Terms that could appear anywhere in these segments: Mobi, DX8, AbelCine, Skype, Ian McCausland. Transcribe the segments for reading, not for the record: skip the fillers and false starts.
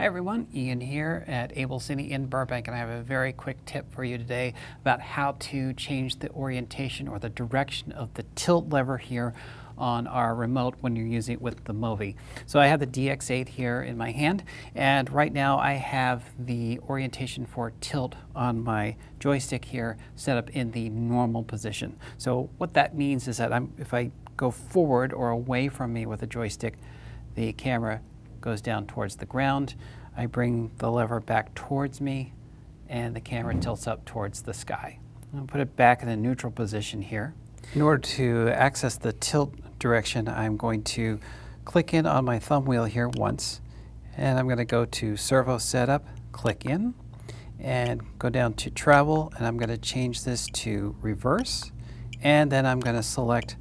Hi everyone, Ian here at AbelCine in Burbank, and I have a very quick tip for you today about how to change the orientation or the direction of the tilt lever here on our remote when you're using it with the Mobi. So I have the DX8 here in my hand, and right now I have the orientation for tilt on my joystick here set up in the normal position. So what that means is that if I go forward or away from me with a joystick, the camera goes down towards the ground. I bring the lever back towards me and the camera tilts up towards the sky. I'll put it back in a neutral position here. In order to access the tilt direction, I'm going to click in on my thumb wheel here once, and I'm going to go to Servo Setup, click in, and go down to Travel, and I'm going to change this to Reverse, and then I'm going to select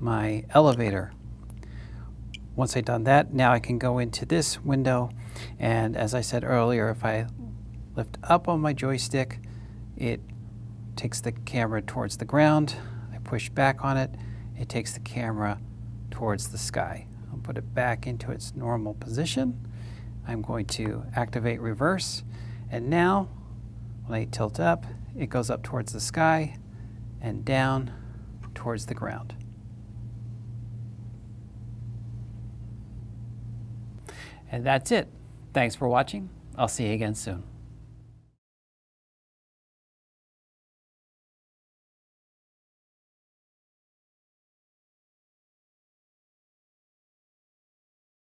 my elevator. Once I've done that, now I can go into this window, and as I said earlier, if I lift up on my joystick, it takes the camera towards the ground. I push back on it, it takes the camera towards the sky. I'll put it back into its normal position. I'm going to activate reverse, and now when I tilt up, it goes up towards the sky and down towards the ground. And that's it. Thanks for watching. I'll see you again soon.